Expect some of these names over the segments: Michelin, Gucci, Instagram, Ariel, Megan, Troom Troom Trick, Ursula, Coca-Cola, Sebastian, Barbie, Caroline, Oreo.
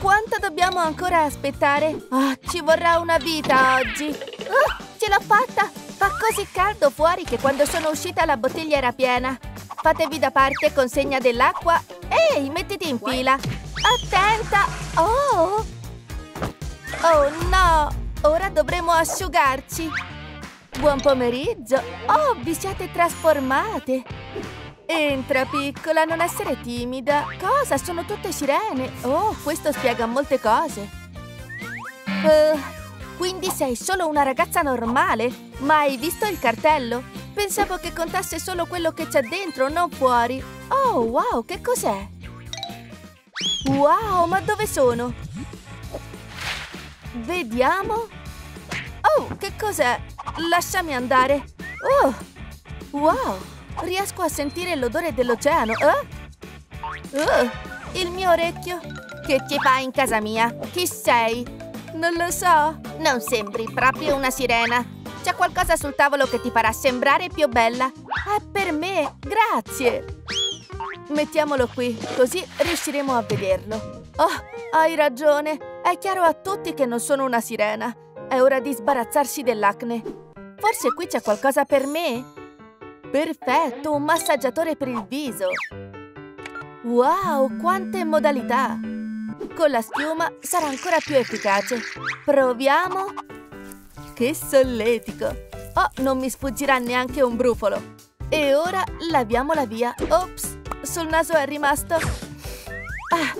Quanto dobbiamo ancora aspettare? Oh, ci vorrà una vita oggi! Oh, ce l'ho fatta! Fa così caldo fuori che quando sono uscita la bottiglia era piena! Fatevi da parte, consegna dell'acqua! Ehi, mettiti in fila! Attenta! Oh! Oh no! Ora dovremo asciugarci! Buon pomeriggio! Oh, vi siete trasformate! Entra, piccola, non essere timida. Cosa? Sono tutte sirene. Oh, questo spiega molte cose. Quindi sei solo una ragazza normale? Ma hai visto il cartello? Pensavo che contasse solo quello che c'è dentro, non fuori. Oh, wow, che cos'è? Wow, ma dove sono? Vediamo. Oh, che cos'è? Lasciami andare. Oh, wow. Riesco a sentire l'odore dell'oceano, eh? Il mio orecchio! Che ci fai in casa mia? Chi sei? Non lo so! Non sembri proprio una sirena! C'è qualcosa sul tavolo che ti farà sembrare più bella! È per me! Grazie! Mettiamolo qui, così riusciremo a vederlo! Oh, hai ragione! È chiaro a tutti che non sono una sirena! È ora di sbarazzarsi dell'acne! Forse qui c'è qualcosa per me? Perfetto, un massaggiatore per il viso! Wow, quante modalità! Con la schiuma sarà ancora più efficace! Proviamo! Che solletico! Oh, non mi sfuggirà neanche un brufolo! E ora laviamola via! Ops, sul naso è rimasto! Ah,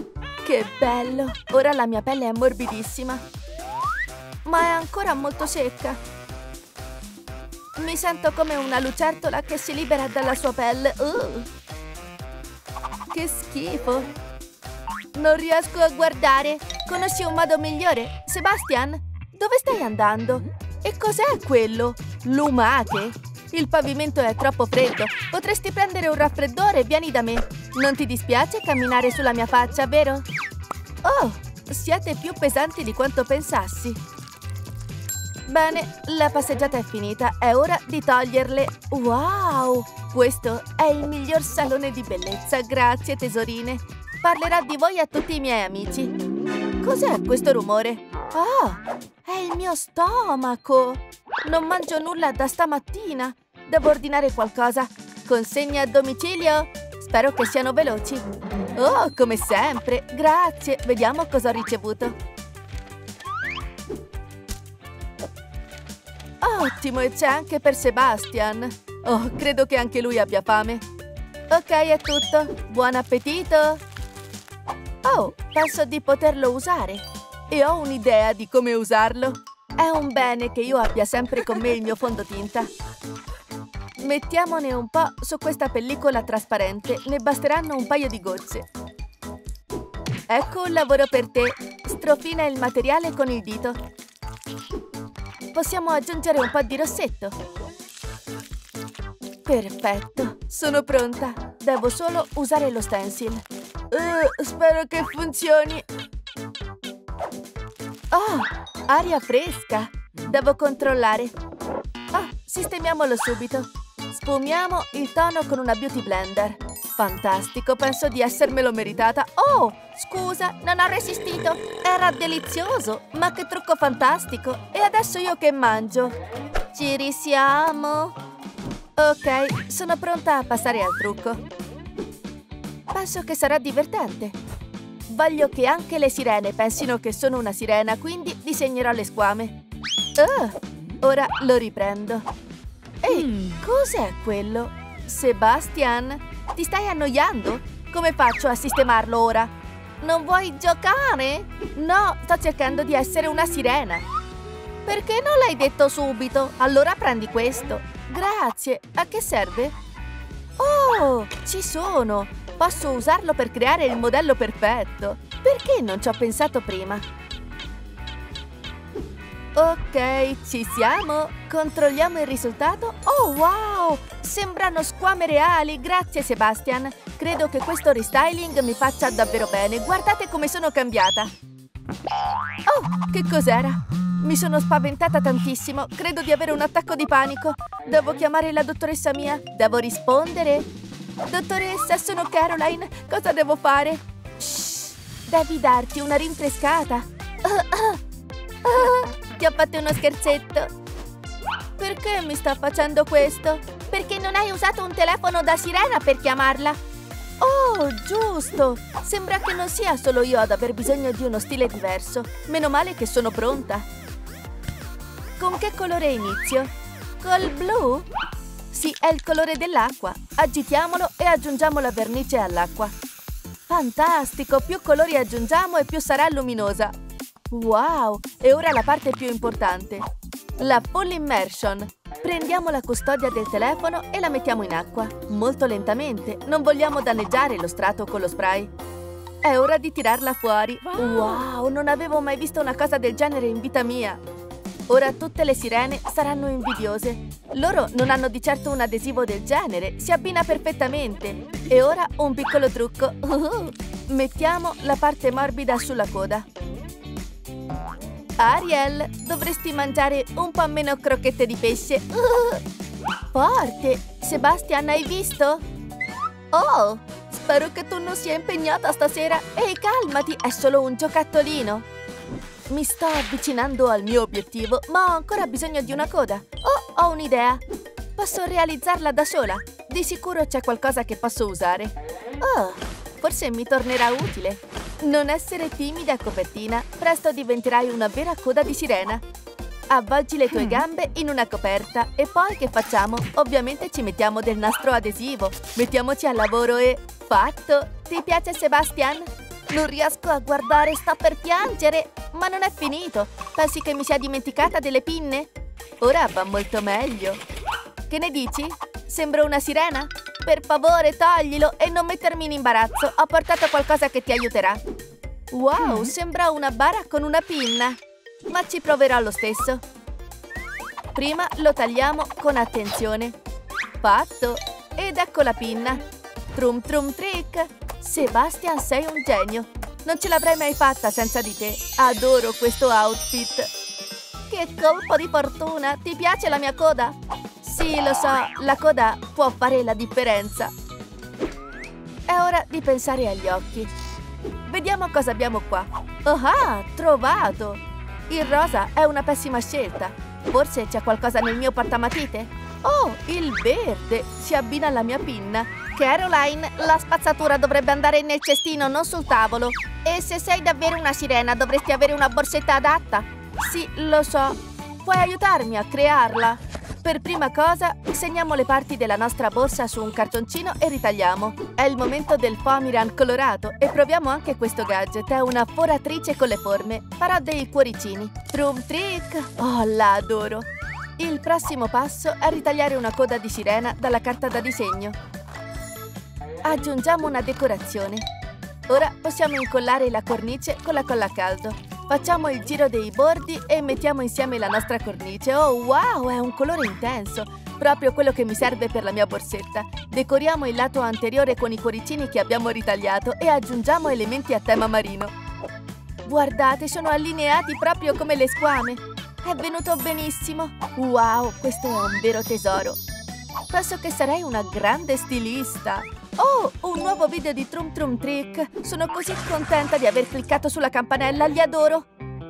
che bello! Ora la mia pelle è morbidissima! Ma è ancora molto secca! Mi sento come una lucertola che si libera dalla sua pelle. Che schifo! Non riesco a guardare! Conosci un modo migliore? Sebastian, dove stai andando? E cos'è quello? Lumache? Il pavimento è troppo freddo. Potresti prendere un raffreddore e vieni da me. Non ti dispiace camminare sulla mia faccia, vero? Oh, siete più pesanti di quanto pensassi. Bene, la passeggiata è finita, è ora di toglierle. Wow! Questo è il miglior salone di bellezza, grazie tesorine. Parlerò di voi a tutti i miei amici. Cos'è questo rumore? Oh, è il mio stomaco! Non mangio nulla da stamattina. Devo ordinare qualcosa. Consegna a domicilio? Spero che siano veloci. Oh, come sempre, grazie. Vediamo cosa ho ricevuto. Ottimo, e c'è anche per Sebastian! Oh, credo che anche lui abbia fame! Ok, è tutto! Buon appetito! Oh, penso di poterlo usare! E ho un'idea di come usarlo! È un bene che io abbia sempre con me il mio fondotinta! Mettiamone un po' su questa pellicola trasparente, ne basteranno un paio di gocce! Ecco un lavoro per te! Strofina il materiale con il dito! Possiamo aggiungere un po' di rossetto. Perfetto, sono pronta. Devo solo usare lo stencil. Spero che funzioni. Oh, aria fresca. Devo controllare. Oh, sistemiamolo subito. Sfumiamo il tono con una beauty blender. Fantastico, penso di essermelo meritata. Oh, scusa, non ho resistito. Era delizioso, ma che trucco fantastico. E adesso io che mangio? Ci risiamo. Ok, sono pronta a passare al trucco. Penso che sarà divertente. Voglio che anche le sirene pensino che sono una sirena, quindi disegnerò le squame. Ora lo riprendo. Ehi, cos'è quello? Sebastian? Ti stai annoiando? Come faccio a sistemarlo ora? Non vuoi giocare? No, sto cercando di essere una sirena. Perché non l'hai detto subito? Allora prendi questo. Grazie. A che serve? Oh, ci sono. Posso usarlo per creare il modello perfetto. Perché non ci ho pensato prima? Ok, ci siamo. Controlliamo il risultato. Oh, wow! Sembrano squame reali. Grazie, Sebastian. Credo che questo restyling mi faccia davvero bene. Guardate come sono cambiata. Oh, che cos'era? Mi sono spaventata tantissimo. Credo di avere un attacco di panico. Devo chiamare la dottoressa mia. Devo rispondere. Dottoressa, sono Caroline. Cosa devo fare? Shh, Devi darti una rinfrescata! Ti ho fatto uno scherzetto! Perché mi sta facendo questo? Perché non hai usato un telefono da sirena per chiamarla! Oh, giusto! Sembra che non sia solo io ad aver bisogno di uno stile diverso! Meno male che sono pronta! Con che colore inizio? Col blu? Sì, è il colore dell'acqua! Agitiamolo e aggiungiamo la vernice all'acqua! Fantastico! Più colori aggiungiamo e più sarà luminosa! Wow! E ora la parte più importante! La full immersion! Prendiamo la custodia del telefono e la mettiamo in acqua! Molto lentamente! Non vogliamo danneggiare lo strato con lo spray! È ora di tirarla fuori! Wow! Non avevo mai visto una cosa del genere in vita mia! Ora tutte le sirene saranno invidiose! Loro non hanno di certo un adesivo del genere! Si abbina perfettamente! E ora un piccolo trucco! Mettiamo la parte morbida sulla coda! Ariel, dovresti mangiare un po' meno crocchette di pesce! Forte! Sebastian, hai visto? Oh! Spero che tu non sia impegnata stasera! Ehi, calmati! È solo un giocattolino! Mi sto avvicinando al mio obiettivo, ma ho ancora bisogno di una coda! Oh, ho un'idea! Posso realizzarla da sola! Di sicuro c'è qualcosa che posso usare! Oh! Forse mi tornerà utile! Non essere timida, copertina! Presto diventerai una vera coda di sirena! Avvolgi le tue gambe in una coperta! E poi che facciamo? Ovviamente ci mettiamo del nastro adesivo! Mettiamoci al lavoro e... Fatto! Ti piace, Sebastian? Non riesco a guardare, sto per piangere! Ma non è finito! Pensi che mi sia dimenticata delle pinne? Ora va molto meglio! Che ne dici? Sembro una sirena? Per favore, toglilo e non mettermi in imbarazzo! Ho portato qualcosa che ti aiuterà! Wow, sembra una bara con una pinna! Ma ci proverò lo stesso! Prima lo tagliamo con attenzione! Fatto! Ed ecco la pinna! Troom Troom Trick! Sebastian, sei un genio! Non ce l'avrei mai fatta senza di te! Adoro questo outfit! Che colpo di fortuna! Ti piace la mia coda? Sì, lo so, la coda può fare la differenza! È ora di pensare agli occhi! Vediamo cosa abbiamo qua! Oh ah, trovato! Il rosa è una pessima scelta! Forse c'è qualcosa nel mio portamatite? Oh, il verde! Si abbina alla mia pinna! Caroline, la spazzatura dovrebbe andare nel cestino, non sul tavolo! E se sei davvero una sirena, dovresti avere una borsetta adatta! Sì, lo so! Puoi aiutarmi a crearla? Per prima cosa, segniamo le parti della nostra borsa su un cartoncino e ritagliamo. È il momento del Pomeranian colorato e proviamo anche questo gadget. È una foratrice con le forme. Farò dei cuoricini. Troom Trick! Oh, la adoro! Il prossimo passo è ritagliare una coda di sirena dalla carta da disegno. Aggiungiamo una decorazione. Ora possiamo incollare la cornice con la colla a caldo. Facciamo il giro dei bordi e mettiamo insieme la nostra cornice. Oh wow, è un colore intenso! Proprio quello che mi serve per la mia borsetta. Decoriamo il lato anteriore con i cuoricini che abbiamo ritagliato e aggiungiamo elementi a tema marino. Guardate, sono allineati proprio come le squame! È venuto benissimo! Wow, questo è un vero tesoro! Penso che sarei una grande stilista! Oh, un nuovo video di Troom Troom Trick! Sono così contenta di aver cliccato sulla campanella, li adoro!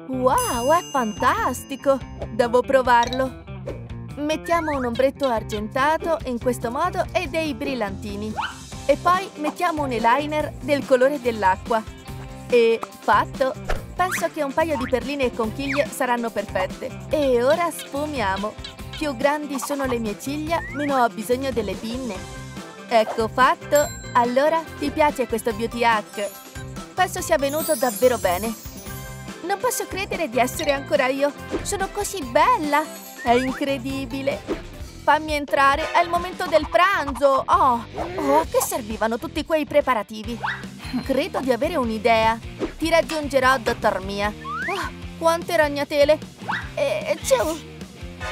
Wow, è fantastico! Devo provarlo! Mettiamo un ombretto argentato in questo modo e dei brillantini. E poi mettiamo un eyeliner del colore dell'acqua. E fatto! Penso che un paio di perline e conchiglie saranno perfette. E ora sfumiamo! Più grandi sono le mie ciglia, meno ho bisogno delle pinne. Ecco fatto! Allora, ti piace questo beauty hack? Penso sia venuto davvero bene! Non posso credere di essere ancora io! Sono così bella! È incredibile! Fammi entrare! È il momento del pranzo! Oh, a che servivano tutti quei preparativi? Credo di avere un'idea! Ti raggiungerò, dottor Mia! Oh, quante ragnatele! Ciao!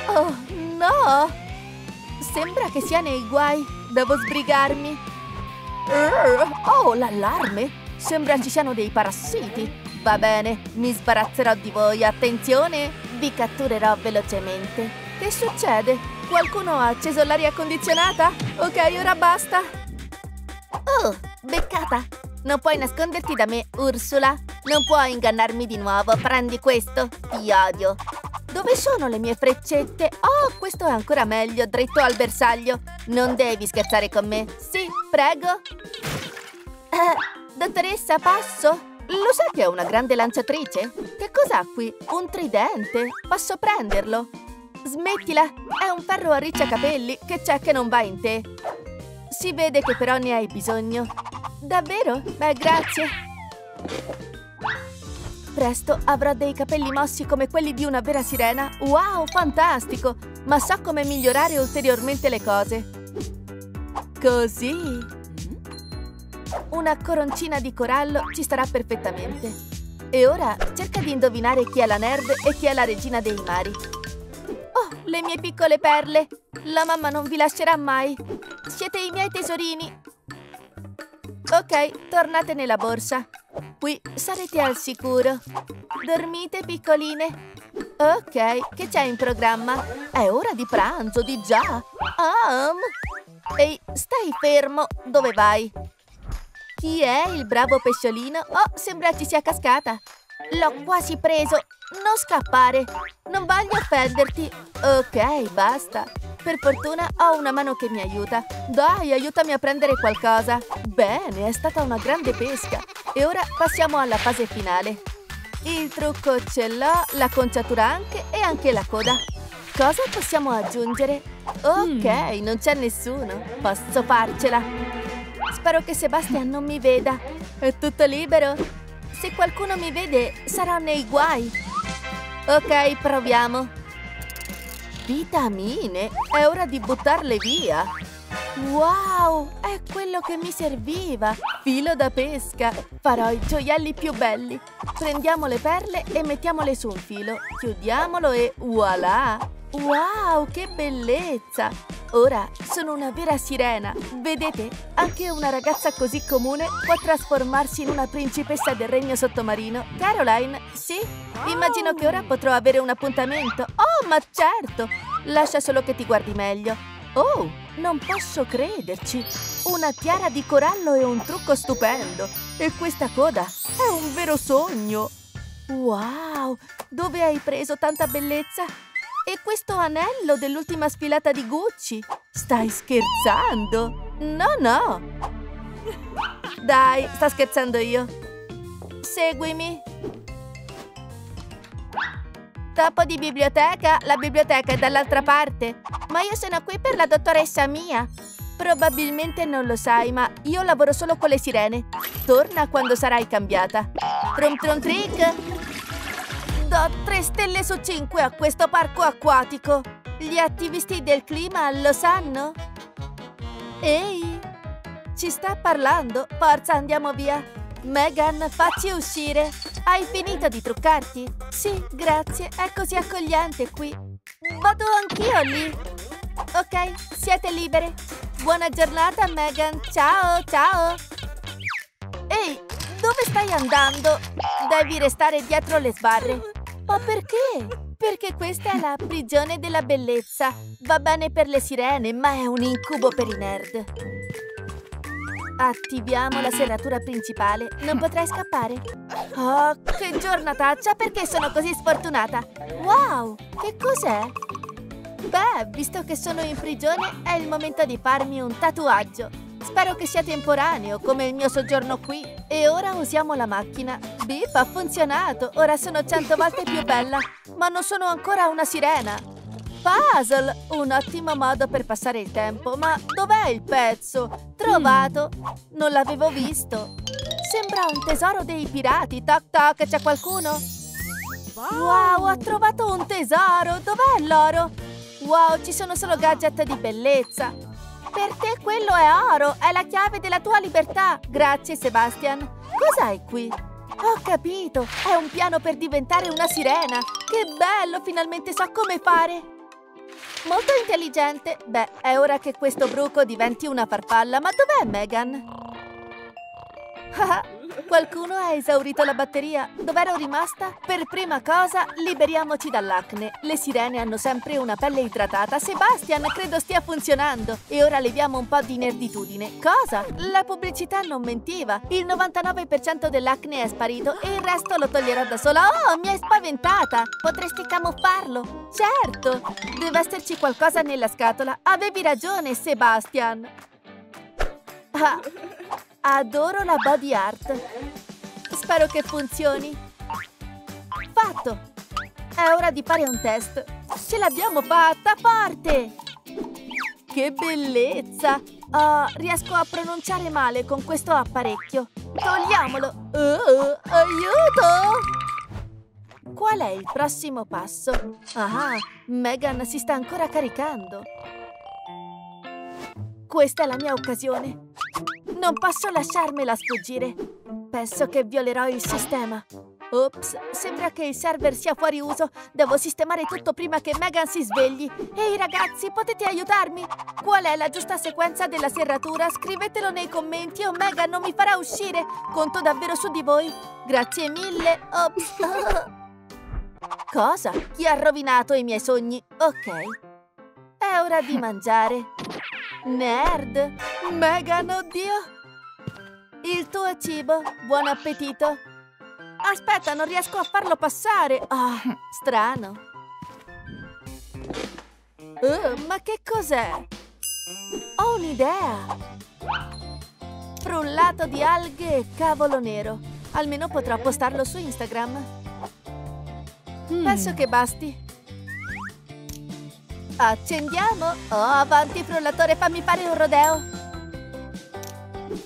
Oh, no! Sembra che sia nei guai! Devo sbrigarmi! Oh, l'allarme! Sembra ci siano dei parassiti! Va bene, mi sbarazzerò di voi, attenzione! Vi catturerò velocemente! Che succede? Qualcuno ha acceso l'aria condizionata? Ok, ora basta! Oh, beccata! Non puoi nasconderti da me, Ursula. Non puoi ingannarmi di nuovo. Prendi questo. Ti odio. Dove sono le mie freccette? Oh, questo è ancora meglio. Dritto al bersaglio. Non devi scherzare con me. Sì, prego. Dottoressa, passo? Lo sai che è una grande lanciatrice? Che cos'ha qui? Un tridente? Posso prenderlo? Smettila! È un ferro a ricciacapelli. Che c'è che non va in te? Si vede che però ne hai bisogno. Davvero? Beh, grazie. Presto avrò dei capelli mossi come quelli di una vera sirena. Wow, fantastico! Ma so come migliorare ulteriormente le cose. Così. Una coroncina di corallo ci starà perfettamente. E ora cerca di indovinare chi è la nerd e chi è la regina dei mari. Oh, le mie piccole perle! La mamma non vi lascerà mai. Siete i miei tesorini. Ok, tornate nella borsa. Qui sarete al sicuro. Dormite, piccoline. Ok, che c'è in programma? È ora di pranzo, di già. Ehi, stai fermo. Dove vai? Chi è il bravo pesciolino? Oh, sembra ci sia cascata. L'ho quasi preso. Non scappare. Non voglio offenderti. Ok, basta. Per fortuna ho una mano che mi aiuta. Dai, aiutami a prendere qualcosa. Bene, è stata una grande pesca. E ora passiamo alla fase finale. Il trucco ce l'ho, la conciatura anche e anche la coda. Cosa possiamo aggiungere? Ok, non c'è nessuno. Posso farcela. Spero che Sebastian non mi veda. È tutto libero? Se qualcuno mi vede, sarò nei guai. Ok, proviamo. Vitamine? È ora di buttarle via! Wow! È quello che mi serviva! Filo da pesca! Farò i gioielli più belli! Prendiamo le perle e mettiamole su un filo. Chiudiamolo e voilà! Wow, che bellezza! Ora sono una vera sirena! Vedete? Anche una ragazza così comune può trasformarsi in una principessa del regno sottomarino. Caroline? Sì? Immagino che ora potrò avere un appuntamento. Oh, ma certo! Lascia solo che ti guardi meglio. Oh, non posso crederci! Una tiara di corallo e un trucco stupendo! E questa coda è un vero sogno! Wow! Dove hai preso tanta bellezza? E questo anello dell'ultima sfilata di Gucci? Stai scherzando? No, no! Dai, sto scherzando io! Seguimi! Topo di biblioteca? La biblioteca è dall'altra parte! Ma io sono qui per la dottoressa mia! Probabilmente non lo sai, ma io lavoro solo con le sirene! Torna quando sarai cambiata! Troom Troom Trick! Do 3 stelle su 5 a questo parco acquatico! Gli attivisti del clima lo sanno? Ehi! Ci sta parlando! Forza, andiamo via! Megan, facci uscire! Hai finito di truccarti? Sì, grazie, è così accogliente qui! Vado anch'io lì! Ok, siete libere! Buona giornata, Megan! Ciao, ciao! Ehi! Dove stai andando? Devi restare dietro le sbarre! Ma perché? Perché questa è la prigione della bellezza. Va bene per le sirene, ma è un incubo per i nerd. Attiviamo la serratura principale. Non potrai scappare. Oh, che giornataccia! Perché sono così sfortunata? Wow, che cos'è? Beh, visto che sono in prigione, è il momento di farmi un tatuaggio. Spero che sia temporaneo, come il mio soggiorno qui. E ora usiamo la macchina. Bip, ha funzionato! Ora sono 100 volte più bella! Ma non sono ancora una sirena! Puzzle! Un ottimo modo per passare il tempo! Ma dov'è il pezzo? Trovato! Non l'avevo visto! Sembra un tesoro dei pirati! Toc toc, c'è qualcuno? Wow, ho trovato un tesoro! Dov'è l'oro? Wow, ci sono solo gadget di bellezza! Per te quello è oro! È la chiave della tua libertà! Grazie, Sebastian! Cos'hai qui? Ho capito! È un piano per diventare una sirena! Che bello! Finalmente so come fare! Molto intelligente! Beh, è ora che questo bruco diventi una farfalla! Ma dov'è Megan? Qualcuno ha esaurito la batteria. Dov'ero rimasta? Per prima cosa, liberiamoci dall'acne. Le sirene hanno sempre una pelle idratata. Sebastian, credo stia funzionando. E ora leviamo un po' di inerditudine. Cosa? La pubblicità non mentiva. Il 99% dell'acne è sparito e il resto lo toglierò da sola. Oh, mi hai spaventata! Potresti camuffarlo? Certo! Deve esserci qualcosa nella scatola. Avevi ragione, Sebastian. Ah, adoro la body art. Spero che funzioni. Fatto! È ora di fare un test. Ce l'abbiamo fatta, forte! Che bellezza! Oh, riesco a pronunciare male con questo apparecchio. Togliamolo! Oh, aiuto! Qual è il prossimo passo? Ah, Megan si sta ancora caricando. Questa è la mia occasione. Non posso lasciarmela sfuggire. Penso che violerò il sistema. Ops, sembra che il server sia fuori uso. Devo sistemare tutto prima che Megan si svegli. Ehi ragazzi, potete aiutarmi? Qual è la giusta sequenza della serratura? Scrivetelo nei commenti o Megan non mi farà uscire. Conto davvero su di voi. Grazie mille. Ops. Cosa? Chi ha rovinato i miei sogni? Ok. È ora di mangiare. Nerd! Megan, oddio! Il tuo cibo, buon appetito! Aspetta, non riesco a farlo passare! Ah, oh, strano! Ma che cos'è? Ho un'idea! Frullato di alghe e cavolo nero! Almeno potrò postarlo su Instagram! Penso che basti! Accendiamo! Oh, avanti frullatore, fammi fare un rodeo!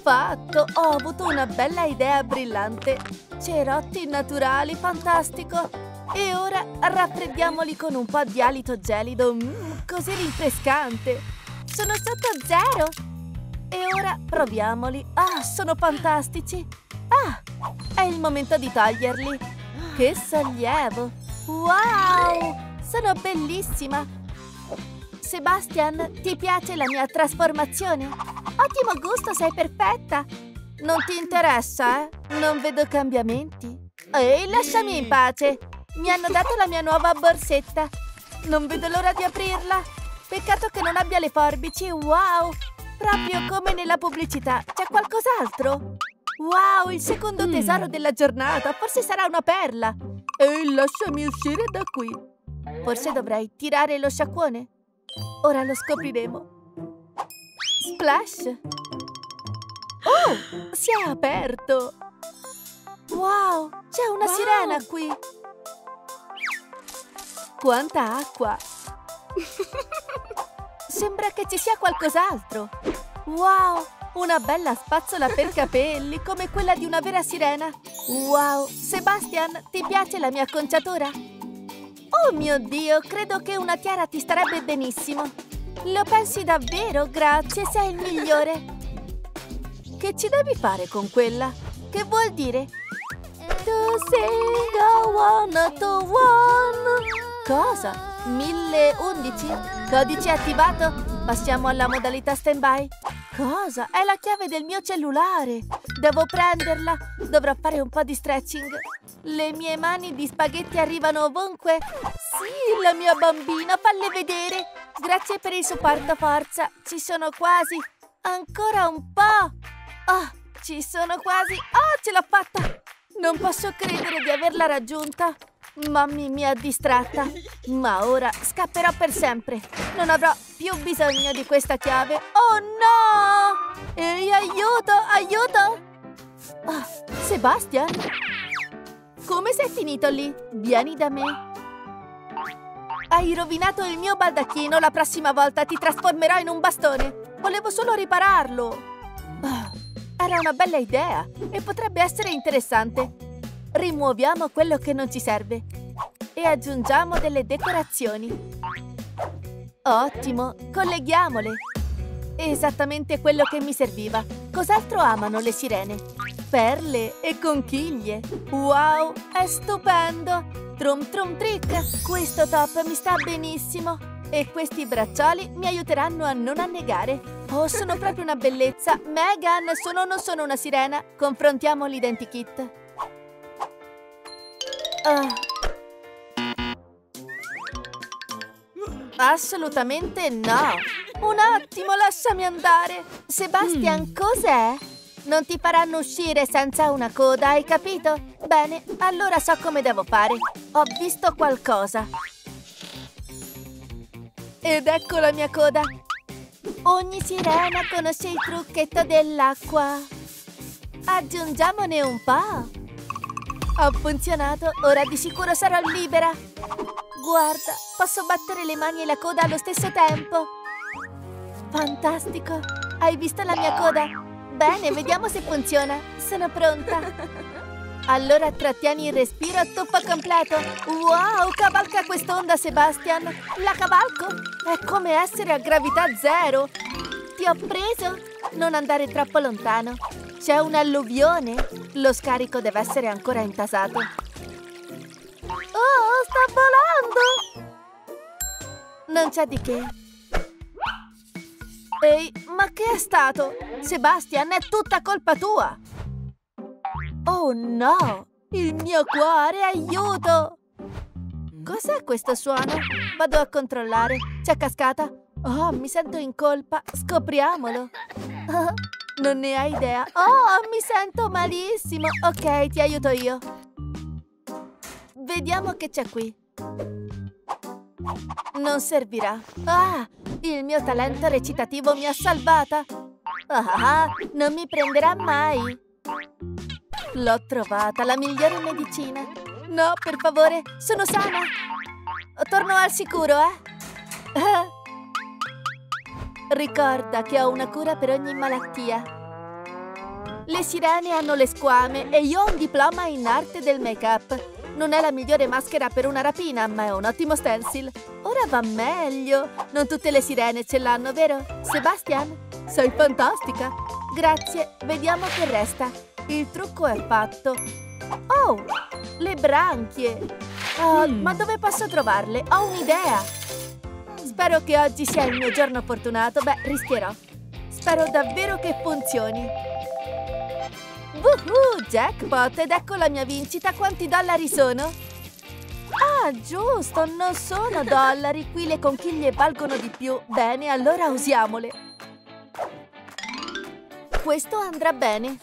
Fatto! Ho avuto una bella idea brillante! Cerotti naturali, fantastico! E ora raffreddiamoli con un po' di alito gelido, così rinfrescante! Sono sotto zero! E ora proviamoli! Ah, sono fantastici! Ah, è il momento di toglierli! Che sollievo! Wow! Sono bellissima! Sebastian, ti piace la mia trasformazione? Ottimo gusto, sei perfetta! Non ti interessa, eh? Non vedo cambiamenti. Ehi, lasciami in pace! Mi hanno dato la mia nuova borsetta. Non vedo l'ora di aprirla. Peccato che non abbia le forbici, wow! Proprio come nella pubblicità, c'è qualcos'altro? Wow, il secondo tesoro della giornata, forse sarà una perla. Ehi, lasciami uscire da qui. Forse dovrei tirare lo sciacquone. Ora lo scopriremo. Splash! Oh! Si è aperto! Wow! C'è una sirena qui! Quanta acqua! Sembra che ci sia qualcos'altro! Wow! Una bella spazzola per capelli, come quella di una vera sirena! Wow! Sebastian, ti piace la mia acconciatura? Oh mio Dio, credo che una tiara ti starebbe benissimo. Lo pensi davvero? Grazie, sei il migliore. Che ci devi fare con quella? Che vuol dire? To single one, to one. Cosa? 1011? Codice attivato? Passiamo alla modalità standby. Cosa? È la chiave del mio cellulare. Devo prenderla. Dovrò fare un po' di stretching. Le mie mani di spaghetti arrivano ovunque. Sì, la mia bambina, falle vedere. Grazie per il supporto, forza. Ci sono quasi. Ancora un po'. Oh, ci sono quasi. Oh, ce l'ho fatta. Non posso credere di averla raggiunta. Mamma mia, distratta. Ma ora scapperò per sempre. Non avrò più bisogno di questa chiave. Oh no! Ehi, aiuto, aiuto! Oh, Sebastian? Come sei finito lì? Vieni da me. Hai rovinato il mio baldacchino. La prossima volta ti trasformerò in un bastone. Volevo solo ripararlo. Oh, era una bella idea e potrebbe essere interessante. Rimuoviamo quello che non ci serve e aggiungiamo delle decorazioni. Ottimo, colleghiamole. Esattamente quello che mi serviva. Cos'altro amano le sirene? Perle e conchiglie. Wow, è stupendo. Troom Troom Trick. Questo top mi sta benissimo e questi braccioli mi aiuteranno a non annegare. Oh, sono proprio una bellezza! Megan, sono o non sono una sirena? Confrontiamo l'identikit. Assolutamente no! Un attimo, lasciami andare! Sebastian, cos'è? Non ti faranno uscire senza una coda, hai capito? Bene, allora so come devo fare. Ho visto qualcosa. Ed ecco la mia coda. Ogni sirena conosce il trucchetto dell'acqua. Aggiungiamone un po'. Ho funzionato, ora di sicuro sarò libera. Guarda, posso battere le mani e la coda allo stesso tempo. Fantastico! Hai visto la mia coda? Bene, vediamo se funziona. Sono pronta. Allora trattieni il respiro a toppo completo. Wow, cavalca quest'onda, Sebastian. La cavalco? È come essere a gravità zero. Ti ho preso? Non andare troppo lontano. C'è un'alluvione. Lo scarico deve essere ancora intasato. Oh, sta volando! Non c'è di che. Ehi, ma che è stato? Sebastian, è tutta colpa tua! Oh no! Il mio cuore, aiuto! Cos'è questo suono? Vado a controllare. C'è cascata? Oh, mi sento in colpa. Scopriamolo. Oh, non ne hai idea. Oh, mi sento malissimo. Ok, ti aiuto io. Vediamo che c'è qui. Non servirà. Ah, il mio talento recitativo mi ha salvata. Ah, non mi prenderà mai. L'ho trovata, la migliore medicina. No, per favore, sono sana. Torno al sicuro, eh? Ricorda che ho una cura per ogni malattia. Le sirene hanno le squame e io ho un diploma in arte del make-up. Non è la migliore maschera per una rapina, ma è un ottimo stencil. Ora va meglio. Non tutte le sirene ce l'hanno, vero? Sebastian, sei fantastica. Grazie, vediamo che resta. Il trucco è fatto. Oh, le branchie. Ma dove posso trovarle? Ho un'idea. Spero che oggi sia il mio giorno fortunato. Beh, rischierò. Spero davvero che funzioni. Woohoo, jackpot. Ed ecco la mia vincita. Quanti dollari sono? Ah, giusto, non sono dollari. Qui le conchiglie valgono di più. Bene, allora usiamole. Questo andrà bene.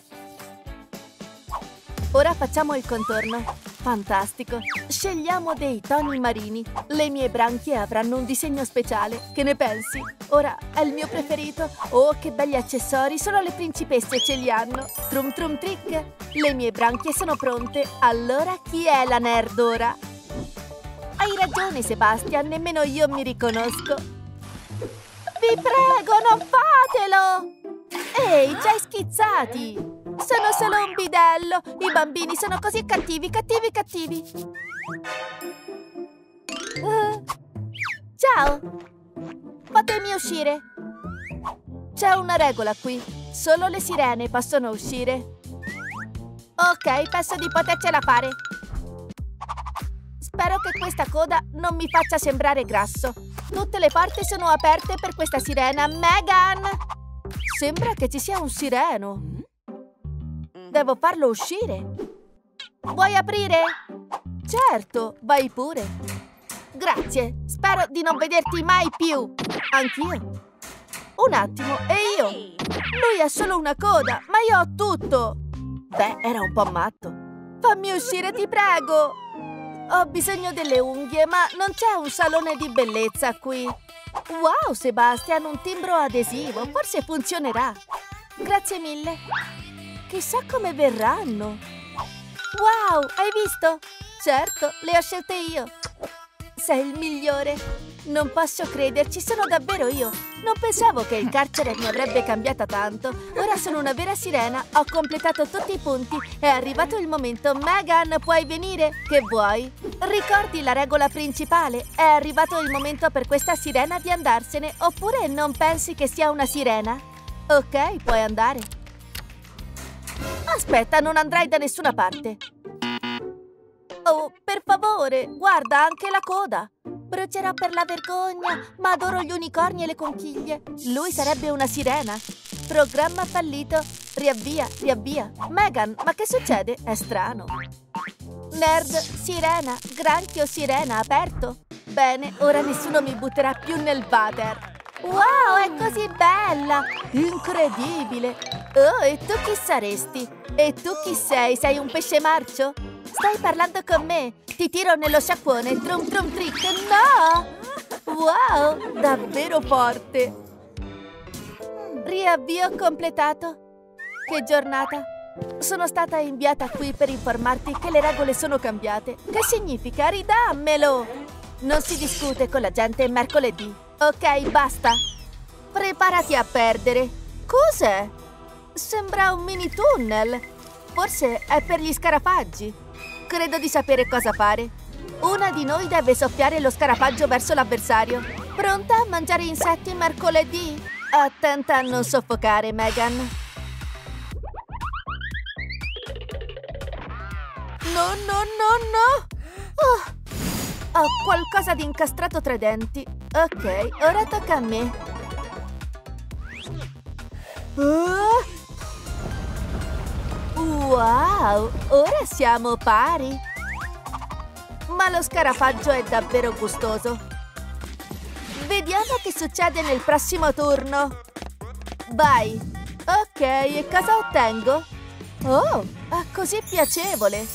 Ora facciamo il contorno. Fantastico! Scegliamo dei toni marini. Le mie branchie avranno un disegno speciale. Che ne pensi? Ora è il mio preferito. Oh, che belli accessori! Solo le principesse ce li hanno. Troom Troom Trick! Le mie branchie sono pronte. Allora chi è la nerd ora? Hai ragione, Sebastian. Nemmeno io mi riconosco. Vi prego, non fatelo! Ehi, ci hai schizzati! Sono solo un bidello! I bambini sono così cattivi, cattivi, cattivi! Ciao! Fatemi uscire! C'è una regola qui. Solo le sirene possono uscire. Ok, penso di potercela fare. Spero che questa coda non mi faccia sembrare grasso. Tutte le porte sono aperte per questa sirena. Megan! Sembra che ci sia un sireno. Devo farlo uscire. Vuoi aprire? Certo, vai pure. Grazie, spero di non vederti mai più. Anch'io. Un attimo, e io? Lui ha solo una coda, ma io ho tutto. Beh, era un po' matto. Fammi uscire, ti prego. Ho bisogno delle unghie, ma non c'è un salone di bellezza qui. Wow, Sebastian, un timbro adesivo. Forse funzionerà. Grazie mille. Chissà come verranno. Wow, hai visto? Certo, le ho scelte io. Sei il migliore. Non posso crederci, sono davvero io. Non pensavo che il carcere mi avrebbe cambiata tanto. Ora sono una vera sirena. Ho completato tutti i punti. È arrivato il momento. Megan, puoi venire? Che vuoi? Ricordi la regola principale. È arrivato il momento per questa sirena di andarsene. Oppure non pensi che sia una sirena? Ok, puoi andare. Aspetta, non andrai da nessuna parte. Oh, per favore, guarda anche la coda. Brucerò per la vergogna, ma adoro gli unicorni e le conchiglie. Lui sarebbe una sirena. Programma fallito. Riavvia, riavvia. Megan, ma che succede? È strano. Nerd, sirena, granchio sirena aperto. Bene, ora nessuno mi butterà più nel water. Wow, è così bella! Incredibile! Oh, e tu chi saresti? E tu chi sei? Sei un pesce marcio? Stai parlando con me? Ti tiro nello sciacquone, Troom Troom Trick! No! Wow, davvero forte! Riavvio completato! Che giornata! Sono stata inviata qui per informarti che le regole sono cambiate. Che significa? Ridammelo! Non si discute con la gente mercoledì. Ok, basta. Preparati a perdere. Cos'è? Sembra un mini tunnel. Forse è per gli scarafaggi. Credo di sapere cosa fare. Una di noi deve soffiare lo scarafaggio verso l'avversario. Pronta a mangiare insetti mercoledì? Attenta a non soffocare, Megan. No, no, no, no! Oh! Ho qualcosa di incastrato tra i denti. Ok, ora tocca a me. Oh! Wow, ora siamo pari. Ma lo scarafaggio è davvero gustoso. Vediamo che succede nel prossimo turno. Vai. Ok, e cosa ottengo? Oh, è così piacevole.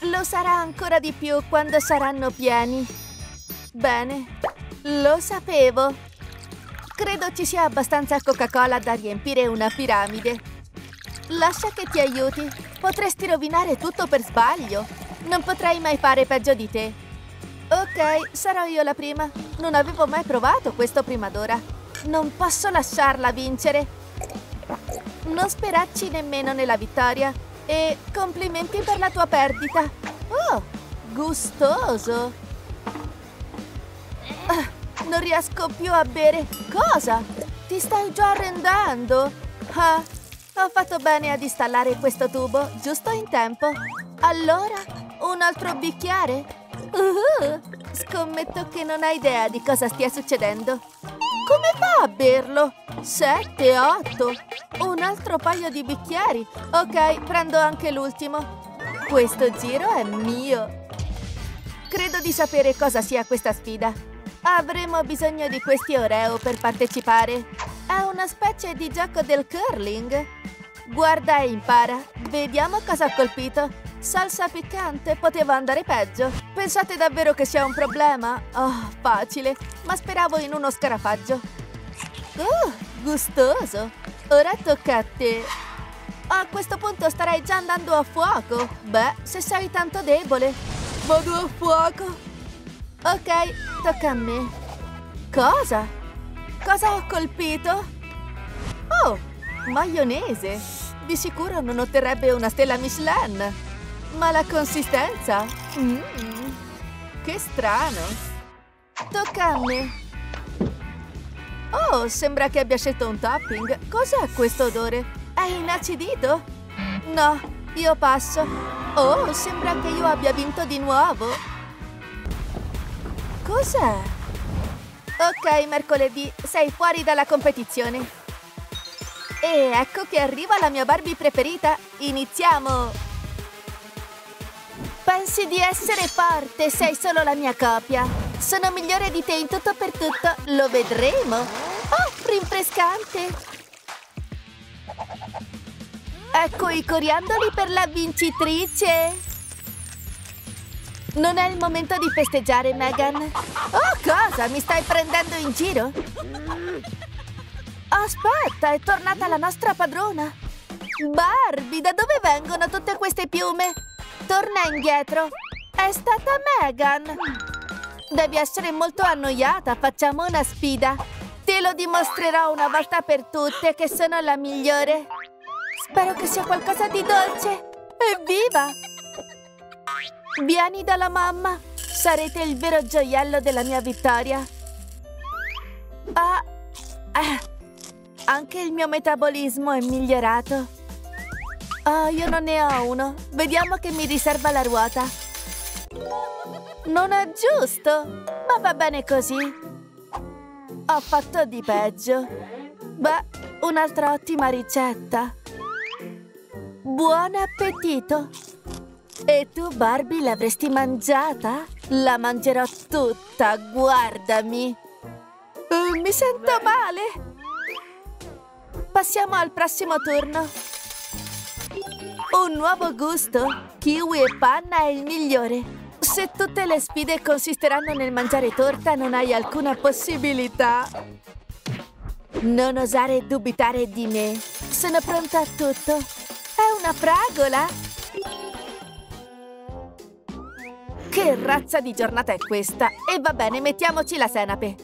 Lo sarà ancora di più quando saranno pieni. Bene, lo sapevo. Credo ci sia abbastanza Coca-Cola da riempire una piramide. Lascia che ti aiuti. Potresti rovinare tutto per sbaglio. Non potrei mai fare peggio di te. Ok, sarò io la prima. Non avevo mai provato questo prima d'ora. Non posso lasciarla vincere. Non sperarci nemmeno nella vittoria. E complimenti per la tua perdita. Oh, gustoso. Non riesco più a bere. Cosa? Ti stai già arrendando? Ah, ho fatto bene ad installare questo tubo giusto in tempo. Allora, un altro bicchiere? Scommetto che non hai idea di cosa stia succedendo. Come fa a berlo? 7, 8. Un altro paio di bicchieri. Ok, prendo anche l'ultimo. Questo giro è mio. Credo di sapere cosa sia questa sfida. Avremo bisogno di questi Oreo per partecipare. È una specie di gioco del curling. Guarda e impara. Vediamo cosa ha colpito. Salsa piccante, poteva andare peggio. Pensate davvero che sia un problema? Oh, facile. Ma speravo in uno scarafaggio. Oh, gustoso. Ora tocca a te. A questo punto starei già andando a fuoco. Beh, se sei tanto debole. Vado a fuoco. Ok, tocca a me. Cosa? Cosa ho colpito? Oh, maionese. Di sicuro non otterrebbe una stella Michelin. Ma la consistenza? Che strano. Tocca a me. Oh, sembra che abbia scelto un topping. Cos'è questo odore? È inacidito? No, io passo. Oh, sembra che io abbia vinto di nuovo. Cos'è? Ok, mercoledì, sei fuori dalla competizione. E ecco che arriva la mia Barbie preferita. Iniziamo! Pensi di essere forte, sei solo la mia copia. Sono migliore di te in tutto per tutto. Lo vedremo. Oh, rinfrescante. Ecco i coriandoli per la vincitrice. Non è il momento di festeggiare, Megan. Oh, cosa? Mi stai prendendo in giro? Aspetta, è tornata la nostra padrona. Barbie, da dove vengono tutte queste piume? Torna indietro. È stata Megan. Devi essere molto annoiata, facciamo una sfida. Te lo dimostrerò una volta per tutte che sono la migliore. Spero che sia qualcosa di dolce. Evviva! Vieni dalla mamma, sarete il vero gioiello della mia vittoria. Anche il mio metabolismo è migliorato. Oh, io non ne ho uno. Vediamo che mi riserva la ruota. Non è giusto! Ma va bene così! Ho fatto di peggio! Beh, un'altra ottima ricetta! Buon appetito! E tu, Barbie, l'avresti mangiata? La mangerò tutta, guardami! Mi sento male! Passiamo al prossimo turno! Un nuovo gusto! Kiwi e panna è il migliore! Se tutte le sfide consisteranno nel mangiare torta, non hai alcuna possibilità. Non osare dubitare di me. Sono pronta a tutto. È una fragola? Che razza di giornata è questa? E va bene, mettiamoci la senape.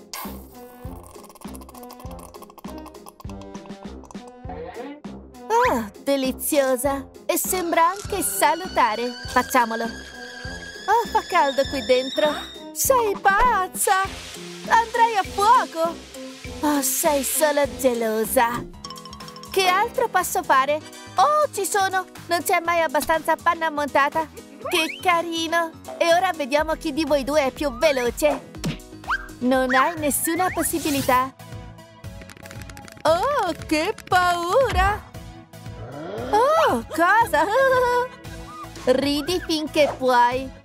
Oh, deliziosa! E sembra anche salutare. Facciamolo. Oh, fa caldo qui dentro! Sei pazza! Andrai a fuoco! Oh, sei solo gelosa! Che altro posso fare? Oh, ci sono! Non c'è mai abbastanza panna montata! Che carino! E ora vediamo chi di voi due è più veloce! Non hai nessuna possibilità! Oh, che paura! Oh, cosa? Ridi finché puoi!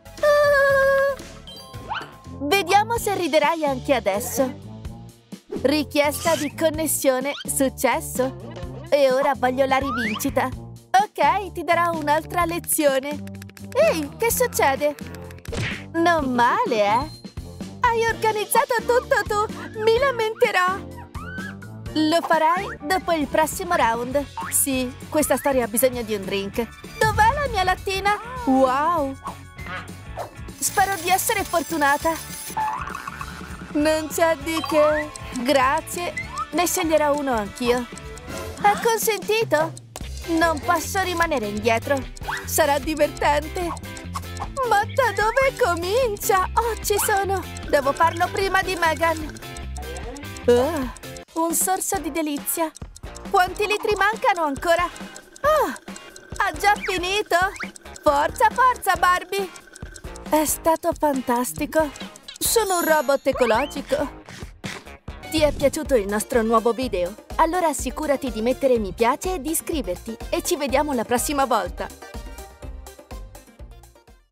Vediamo se riderai anche adesso. Richiesta di connessione, successo. E ora voglio la rivincita. Ok, ti darò un'altra lezione. Ehi, che succede? Non male, eh? Hai organizzato tutto tu, mi lamenterò. Lo farai dopo il prossimo round. Sì, questa storia ha bisogno di un drink. Dov'è la mia lattina? Wow! Spero di essere fortunata. Non c'è di che. Grazie. Ne sceglierò uno anch'io. È consentito? Non posso rimanere indietro. Sarà divertente. Ma da dove comincia? Oh, ci sono. Devo farlo prima di Megan. Oh, un sorso di delizia. Quanti litri mancano ancora? Oh, ha già finito? Forza, forza, Barbie. È stato fantastico! Sono un robot ecologico! Ti è piaciuto il nostro nuovo video? Allora assicurati di mettere mi piace e di iscriverti! E ci vediamo la prossima volta!